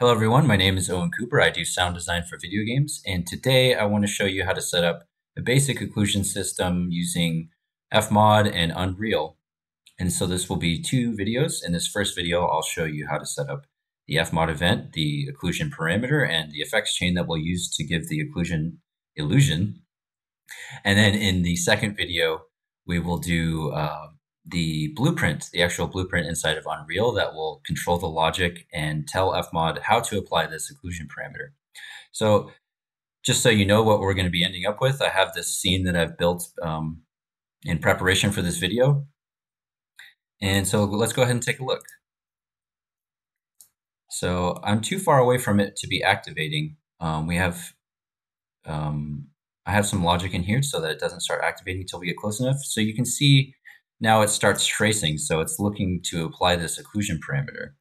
Hello everyone, my name is Owen Cooper. I do sound design for video games, and today I want to show you how to set up a basic occlusion system using FMOD and Unreal. And so this will be two videos. In this first video, I'll show you how to set up the FMOD event, the occlusion parameter, and the effects chain that we'll use to give the occlusion illusion. And then in the second video, we will do the blueprint, the actual blueprint inside of Unreal that will control the logic and tell FMOD how to apply this occlusion parameter. So just so you know what we're going to be ending up with, I have this scene that I've built in preparation for this video. And so let's go ahead and take a look. So I'm too far away from it to be activating. I have some logic in here so that it doesn't start activating until we get close enough. So you can see now it starts tracing, so it's looking to apply this occlusion parameter.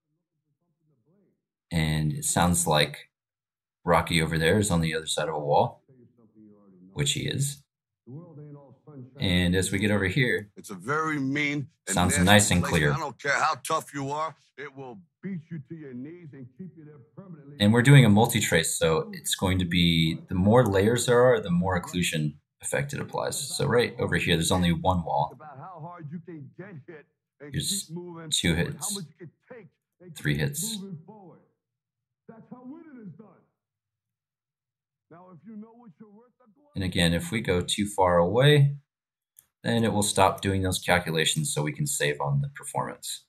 And it sounds like Rocky over there is on the other side of a wall, which he is. And as we get over here, it's a very mean and sounds nice and clear. I don't care how tough you are, it will beat you to your knees and keep you there permanently. And we're doing a multi-trace, so it's going to be the more layers there are, the more occlusion effect it applies. So right over here, there's only one wall. Here's two hits, three hits. And again, if we go too far away, then it will stop doing those calculations so we can save on the performance.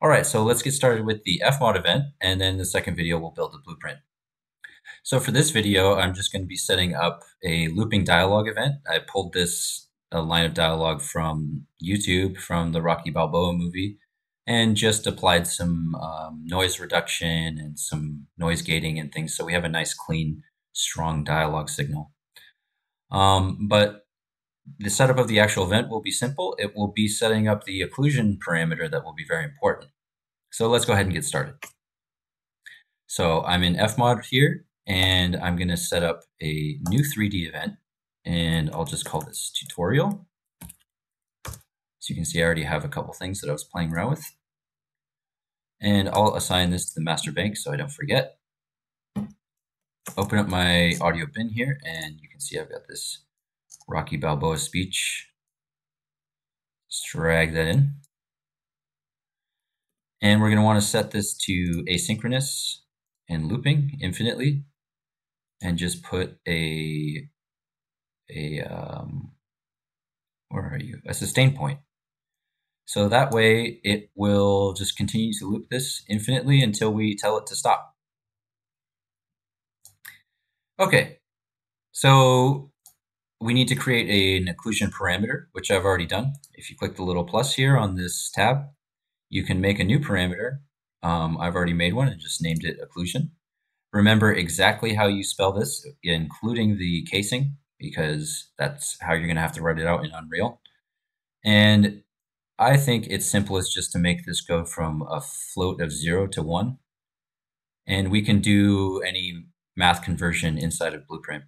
All right, so let's get started with the FMOD event, and then the second video we'll build the blueprint. So for this video, I'm just going to be setting up a looping dialogue event. I pulled this line of dialogue from YouTube, from the Rocky Balboa movie, and just applied some noise reduction and some noise gating and things. So we have a nice, clean, strong dialogue signal. But the setup of the actual event will be simple. It will be setting up the occlusion parameter that will be very important. So let's go ahead and get started. So I'm in FMOD here, and I'm going to set up a new 3D event, and I'll just call this tutorial. So you can see I already have a couple things that I was playing around with. And I'll assign this to the master bank so I don't forget. Open up my audio bin here, and you can see I've got this Rocky Balboa speech. Just drag that in. And we're going to want to set this to asynchronous and looping infinitely, and just put a sustain point. So that way it will just continue to loop this infinitely until we tell it to stop. Okay, so we need to create an occlusion parameter, which I've already done. If you click the little plus here on this tab, you can make a new parameter. I've already made one and just named it occlusion. Remember exactly how you spell this, including the casing, because that's how you're going to have to write it out in Unreal. And I think it's simplest just to make this go from a float of 0 to 1. And we can do any math conversion inside of Blueprint.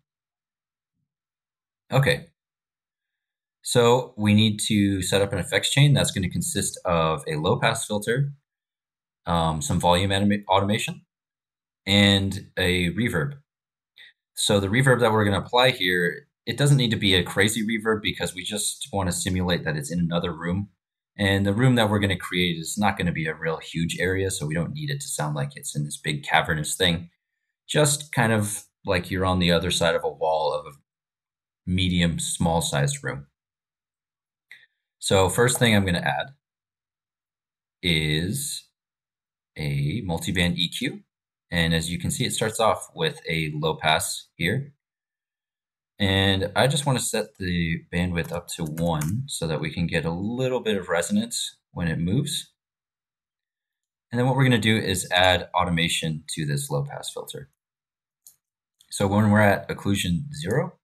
Okay. So we need to set up an effects chain that's going to consist of a low pass filter, some volume automation, and a reverb. So the reverb that we're going to apply here, it doesn't need to be a crazy reverb because we just want to simulate that it's in another room. And the room that we're going to create is not going to be a real huge area, so we don't need it to sound like it's in this big cavernous thing. Just kind of like you're on the other side of a wall of a medium, small-sized room. So first thing I'm going to add is a multiband EQ, and as you can see, it starts off with a low pass here, and I just want to set the bandwidth up to 1 so that we can get a little bit of resonance when it moves. And then what we're going to do is add automation to this low pass filter. So when we're at occlusion 0,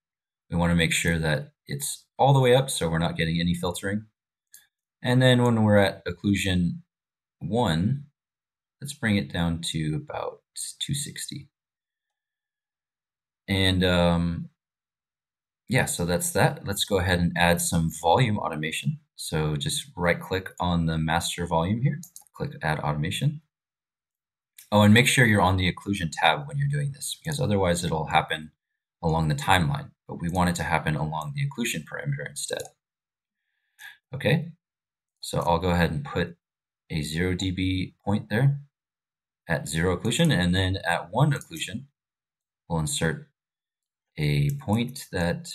we want to make sure that it's all the way up so we're not getting any filtering. And then when we're at occlusion 1, let's bring it down to about 260. And yeah, so that's that. Let's go ahead and add some volume automation. So just right click on the master volume here, click add automation. Oh, and make sure you're on the occlusion tab when you're doing this, because otherwise it'll happen along the timeline, but we want it to happen along the occlusion parameter instead. Okay, so I'll go ahead and put a 0 dB point there at 0 occlusion, and then at 1 occlusion, we'll insert a point that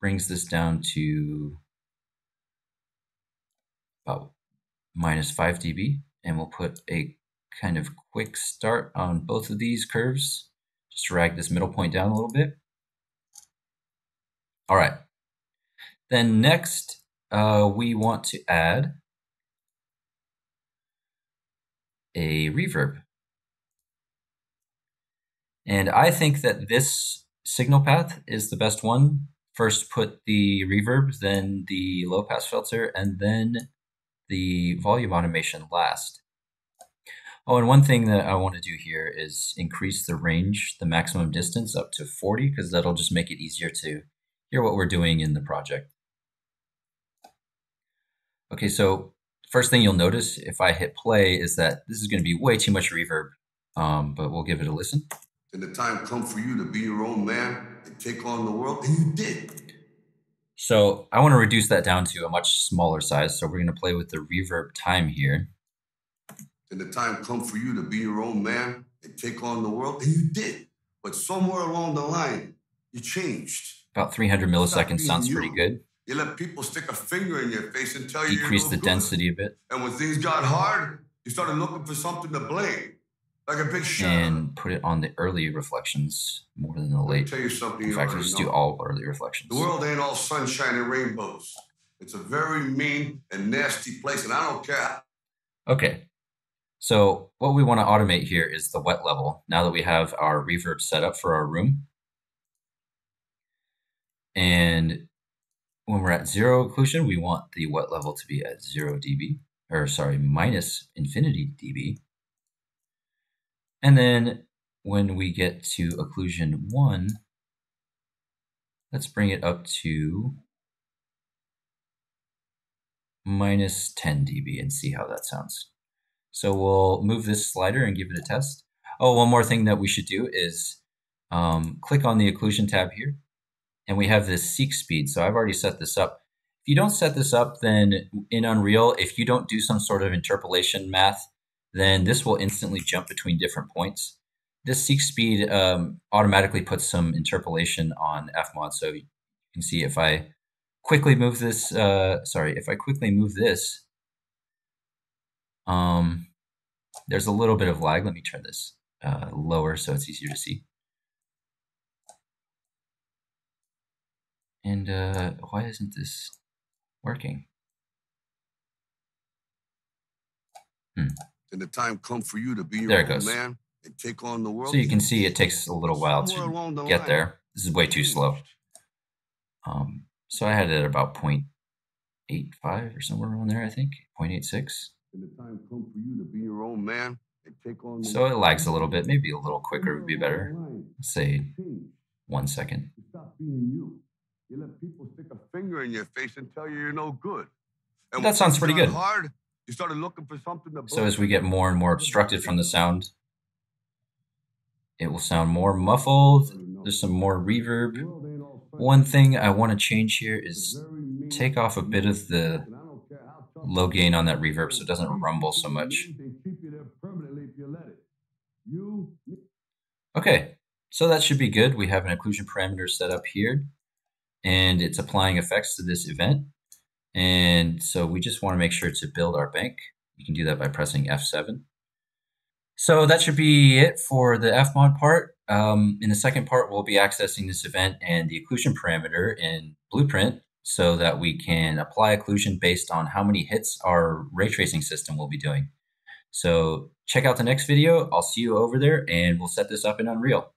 brings this down to about minus 5 dB, and we'll put a kind of quick start on both of these curves. Just drag this middle point down a little bit. All right. Then next, we want to add a reverb. And I think that this signal path is the best one. First put the reverb, then the low pass filter, and then the volume automation last. Oh, and one thing that I want to do here is increase the range, the maximum distance up to 40, because that'll just make it easier to hear what we're doing in the project. Okay, so first thing you'll notice if I hit play is that this is going to be way too much reverb, but we'll give it a listen. And the time come for you to be your own man and take on the world, and you did. So I want to reduce that down to a much smaller size, so we're going to play with the reverb time here. And the time come for you to be your own man and take on the world, and you did. But somewhere along the line, you changed. About 300 milliseconds sounds pretty good. You let people stick a finger in your face and tell you decrease the density a bit. And when things got hard, you started looking for something to blame, like a big shot. And put it on the early reflections more than the late. Tell you something. In fact, we'll just do all early reflections. The world ain't all sunshine and rainbows. It's a very mean and nasty place, and I don't care. Okay. So what we want to automate here is the wet level, now that we have our reverb set up for our room. And when we're at 0 occlusion, we want the wet level to be at 0 dB, or sorry, minus infinity dB. And then when we get to occlusion 1, let's bring it up to minus 10 dB and see how that sounds. So we'll move this slider and give it a test. Oh, one more thing that we should do is click on the occlusion tab here, and we have this seek speed. So I've already set this up. If you don't set this up, then in Unreal, if you don't do some sort of interpolation math, then this will instantly jump between different points. This seek speed automatically puts some interpolation on FMOD. So you can see if I quickly move this, there's a little bit of lag. Let me turn this lower so it's easier to see. And why isn't this working? And the time come for you to be your own man and take on the world. So you can see it takes a little while to get there. This is way too slow. So I had it at about 0.85 or somewhere around there, I think, 0.86. So it lags a little bit. Maybe a little quicker would be better. Let's say 1 second. That sounds pretty good. So as we get more and more obstructed from the sound, it will sound more muffled. There's some more reverb. One thing I want to change here is take off a bit of the low gain on that reverb so it doesn't rumble so much. Okay, so that should be good. We have an occlusion parameter set up here, and it's applying effects to this event. And so we just want to make sure to build our bank. You can do that by pressing F7. So that should be it for the FMOD part. In the second part, we'll be accessing this event and the occlusion parameter in Blueprint, so that we can apply occlusion based on how many hits our ray tracing system will be doing. So check out the next video. I'll see you over there, and we'll set this up in Unreal.